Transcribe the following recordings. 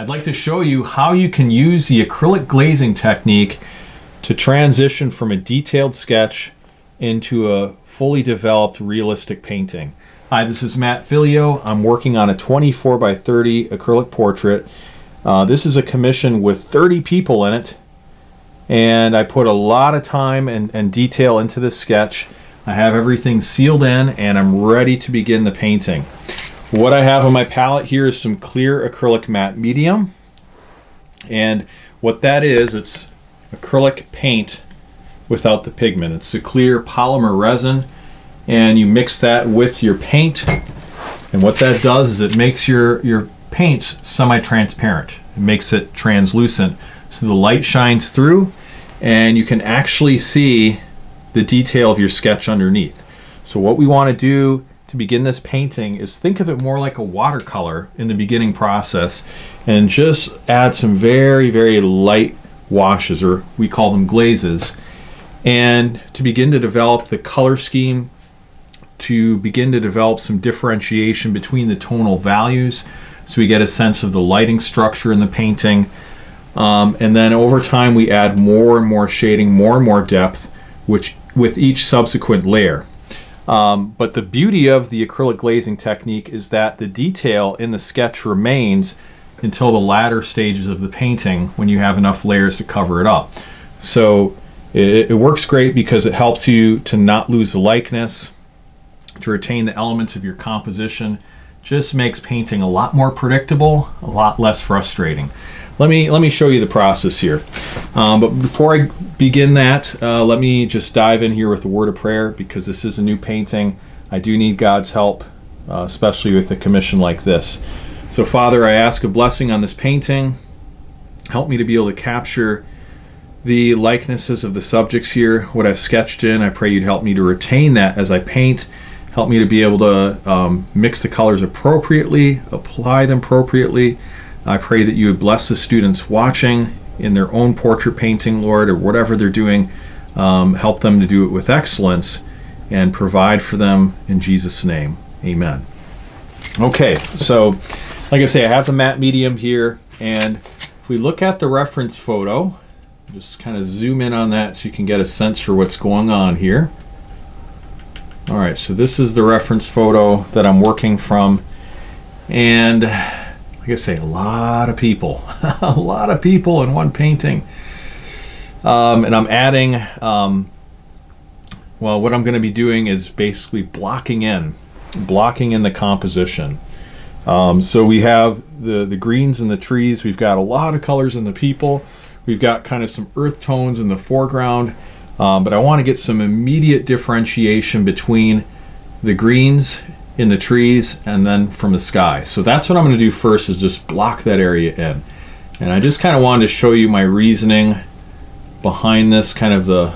I'd like to show you how you can use the acrylic glazing technique to transition from a detailed sketch into a fully developed realistic painting. Hi, this is Matt Philleo. I'm working on a 24 by 30 acrylic portrait. This is a commission with 30 people in it, and I put a lot of time and detail into this sketch. I have everything sealed in and I'm ready to begin the painting. What I have on my palette here is some clear acrylic matte medium, and what that is, it's acrylic paint without the pigment. It's a clear polymer resin, and you mix that with your paint, and what that does is it makes your paints semi-transparent. It makes it translucent, so the light shines through and you can actually see the detail of your sketch underneath. So what we want to do to begin this painting is think of it more like a watercolor in the beginning process, and just add some very, very light washes, or we call them glazes, and to begin to develop the color scheme, to begin to develop some differentiation between the tonal values, so we get a sense of the lighting structure in the painting. And then over time we add more and more shading, more and more depth, which with each subsequent layer. But the beauty of the acrylic glazing technique is that the detail in the sketch remains until the latter stages of the painting, when you have enough layers to cover it up. So it works great because it helps you to not lose the likeness, to retain the elements of your composition. Just makes painting a lot more predictable, a lot less frustrating. Let me show you the process here. But before I begin that, let me just dive in here with a word of prayer, because this is a new painting. I do need God's help, especially with a commission like this. So Father, I ask a blessing on this painting. Help me to be able to capture the likenesses of the subjects here, what I've sketched in. I pray you'd help me to retain that as I paint. Help me to be able to mix the colors appropriately, apply them appropriately. I pray that you would bless the students watching in their own portrait painting, Lord, or whatever they're doing. Help them to do it with excellence and provide for them in Jesus' name. Amen. Okay, so like I say, I have the matte medium here, and if we look at the reference photo, just kind of zoom in on that so you can get a sense for what's going on here. All right, so this is the reference photo that I'm working from, and like I say, a lot of people, a lot of people in one painting. And I'm adding, well, what I'm going to be doing is basically blocking in the composition. So we have the greens and the trees. We've got a lot of colors in the people. We've got kind of some earth tones in the foreground, but I want to get some immediate differentiation between the greens in the trees and then from the sky. So that's what I'm going to do first, is just block that area in. And I just kind of wanted to show you my reasoning behind this, kind of the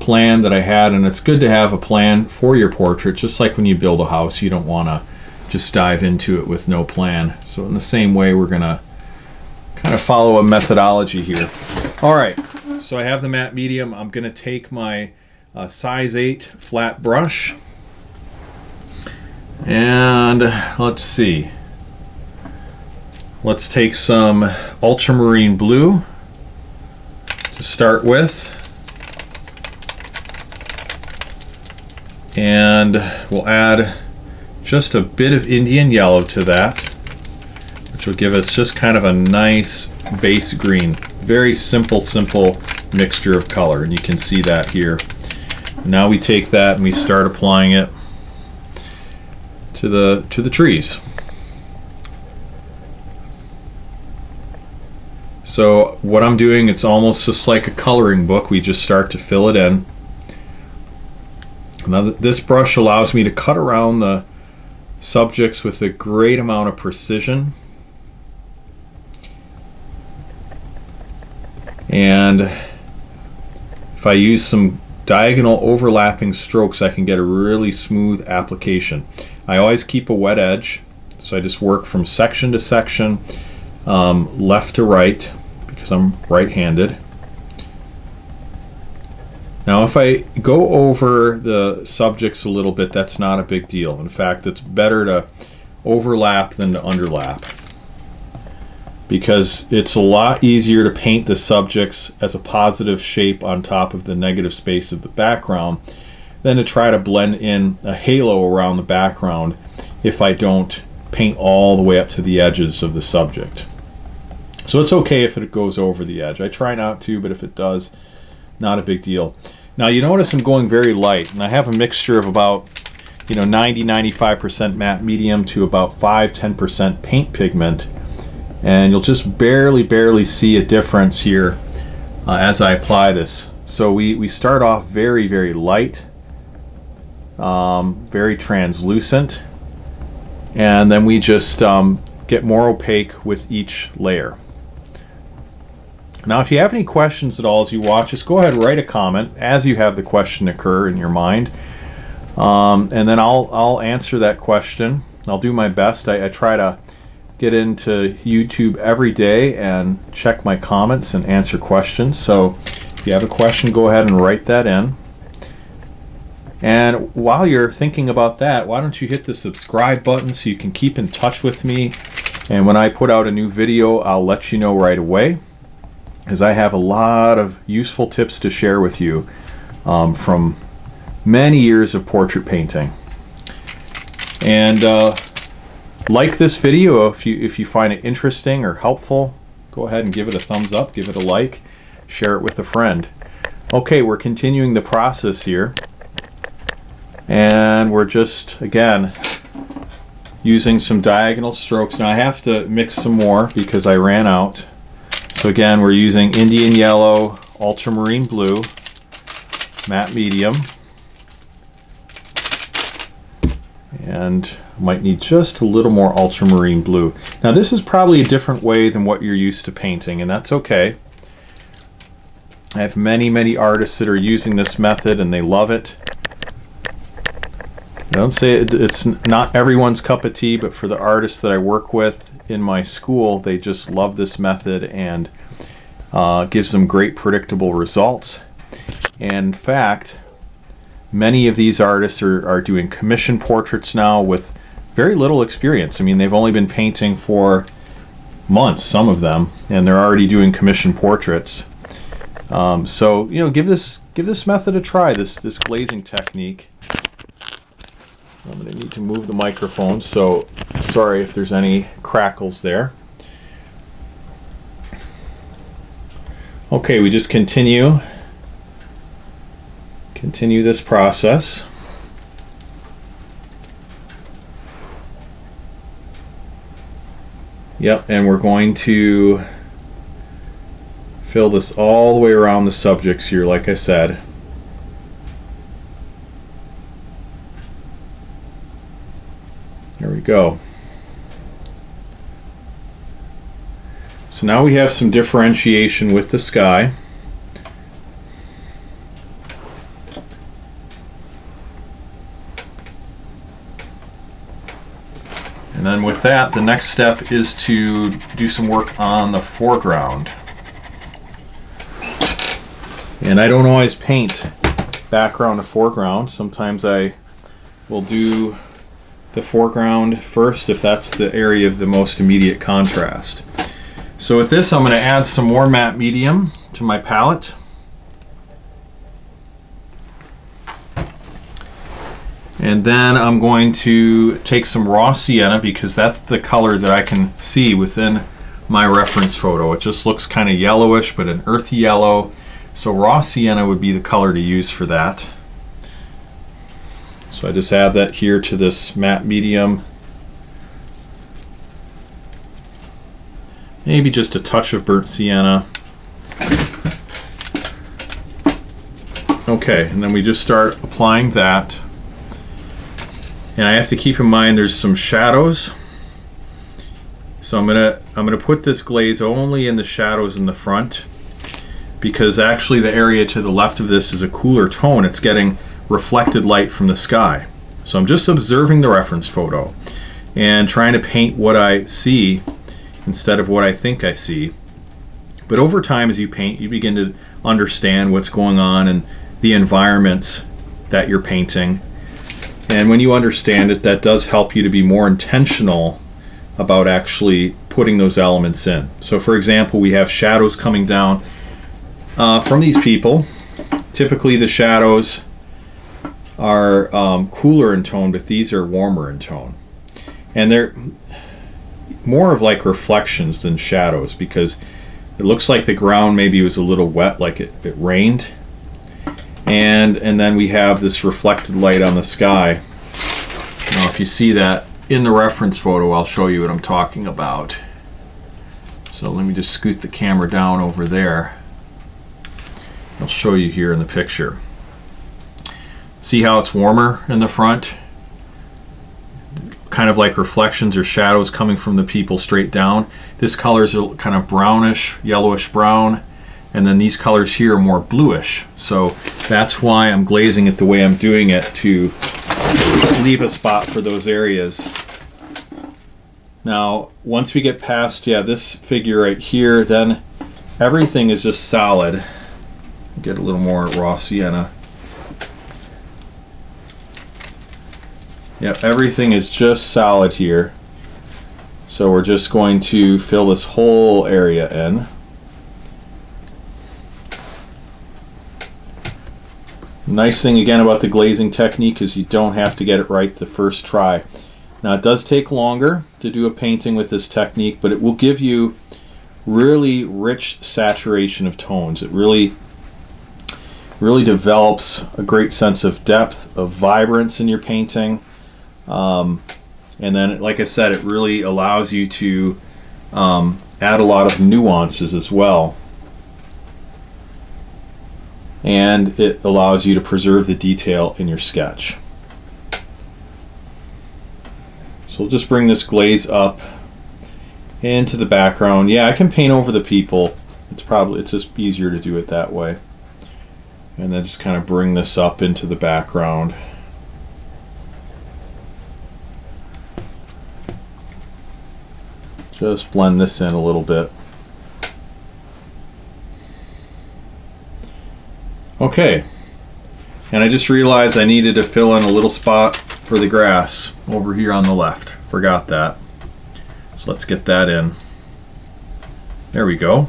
plan that I had. And it's good to have a plan for your portrait, just like when you build a house, you don't want to just dive into it with no plan. So in the same way, we're going to kind of follow a methodology here. All right, so I have the matte medium. I'm going to take my size 8 flat brush, and let's see, let's take some ultramarine blue to start with, and we'll add just a bit of Indian yellow to that, which will give us just kind of a nice base green. Very simple mixture of color, and you can see that here. Now we take that and we start applying it to the trees. So what I'm doing, it's almost just like a coloring book. We just start to fill it in. Now this brush allows me to cut around the subjects with a great amount of precision. And if I use some diagonal overlapping strokes, I can get a really smooth application. I always keep a wet edge, so I just work from section to section, left to right, because I'm right-handed. Now if I go over the subjects a little bit, that's not a big deal. In fact, it's better to overlap than to underlap. because it's a lot easier to paint the subjects as a positive shape on top of the negative space of the background than to try to blend in a halo around the background if I don't paint all the way up to the edges of the subject. So it's okay if it goes over the edge. I try not to, but if it does, not a big deal. Now you notice I'm going very light, and I have a mixture of about 90-95% matte medium to about 5-10% paint pigment, and you'll just barely see a difference here as I apply this. So we start off very light, very translucent, and then we just get more opaque with each layer. Now if you have any questions at all as you watch, just go ahead and write a comment as you have the question occur in your mind, and then I'll answer that question. I'll do my best. I try to get into YouTube every day and check my comments and answer questions. So if you have a question, go ahead and write that in. And while you're thinking about that, why don't you hit the subscribe button so you can keep in touch with me. And when I put out a new video, I'll let you know right away, as I have a lot of useful tips to share with you from many years of portrait painting. And like this video if you find it interesting or helpful. Go ahead and give it a thumbs up, give it a like, share it with a friend. Okay, we're continuing the process here. And we're just, again, using some diagonal strokes. Now I have to mix some more because I ran out. So again, we're using Indian yellow, ultramarine blue, matte medium. And might need just a little more ultramarine blue. Now this is probably a different way than what you're used to painting, and that's okay. I have many artists that are using this method and they love it. I don't say it's not everyone's cup of tea, but for the artists that I work with in my school, they just love this method, and gives them great predictable results. And in fact, many of these artists are doing commission portraits now with very little experience. I mean, they've only been painting for months, some of them, and they're already doing commission portraits. So give this method a try, this glazing technique. I'm going to need to move the microphone, so sorry if there's any crackles there. Okay, we just continue this process. Yep, and we're going to fill this all the way around the subjects here, like I said. There we go. So now we have some differentiation with the sky. And then with that, the next step is to do some work on the foreground. And I don't always paint background to foreground. Sometimes I will do the foreground first if that's the area of the most immediate contrast. So with this, I'm going to add some more matte medium to my palette. And then I'm going to take some raw sienna, because that's the color that I can see within my reference photo. It just looks kind of yellowish, but an earthy yellow. So raw sienna would be the color to use for that. So I just add that here to this matte medium. Maybe just a touch of burnt sienna. Okay, and then we just start applying that. And I have to keep in mind there's some shadows. So I'm gonna put this glaze only in the shadows in the front, because actually the area to the left of this is a cooler tone. It's getting reflected light from the sky. So I'm just observing the reference photo and trying to paint what I see instead of what I think I see. But over time, as you paint, you begin to understand what's going on in the environments that you're painting. And when you understand it, that does help you to be more intentional about actually putting those elements in. So for example, we have shadows coming down from these people. Typically the shadows are cooler in tone, but these are warmer in tone. And they're more of like reflections than shadows, because it looks like the ground maybe was a little wet, like it rained. And then we have this reflected light on the sky. Now if you see that in the reference photo, I'll show you what I'm talking about. So let me just scoot the camera down over there. I'll show you here in the picture. See how it's warmer in the front? Kind of like reflections or shadows coming from the people straight down. This color is kind of brownish, yellowish brown, and then these colors here are more bluish. So that's why I'm glazing it the way I'm doing it, to leave a spot for those areas. Now once we get past this figure right here, then everything is just solid. Get a little more raw sienna. Yep, everything is just solid here. So we're just going to fill this whole area in. Nice thing again about the glazing technique is you don't have to get it right the first try. Now it does take longer to do a painting with this technique, but it will give you really rich saturation of tones. It really develops a great sense of depth, of vibrance in your painting. And then, like I said, it really allows you to add a lot of nuances as well. And it allows you to preserve the detail in your sketch. So we'll just bring this glaze up into the background. Yeah, I can paint over the people. It's just easier to do it that way. And then just kind of bring this up into the background. Just blend this in a little bit. Okay, and I just realized I needed to fill in a little spot for the grass over here on the left. Forgot that. So let's get that in. There we go.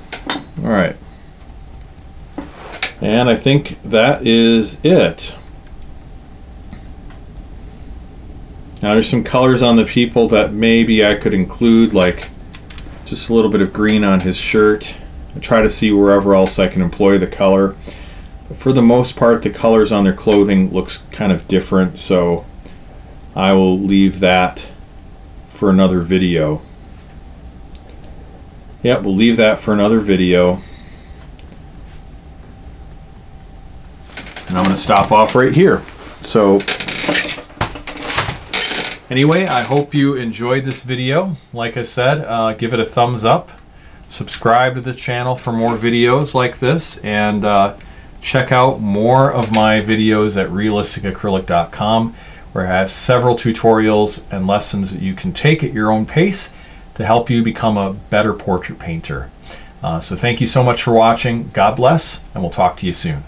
All right, and I think that is it. Now there's some colors on the people that maybe I could include, like just a little bit of green on his shirt. I try to see wherever else I can employ the color. But for the most part, the colors on their clothing looks kind of different, so I will leave that for another video. Yep, we'll leave that for another video. And I'm going to stop off right here. So anyway, I hope you enjoyed this video. Like I said, give it a thumbs up. Subscribe to the channel for more videos like this. And check out more of my videos at realisticacrylic.com, where I have several tutorials and lessons that you can take at your own pace to help you become a better portrait painter. So thank you so much for watching. God bless, and we'll talk to you soon.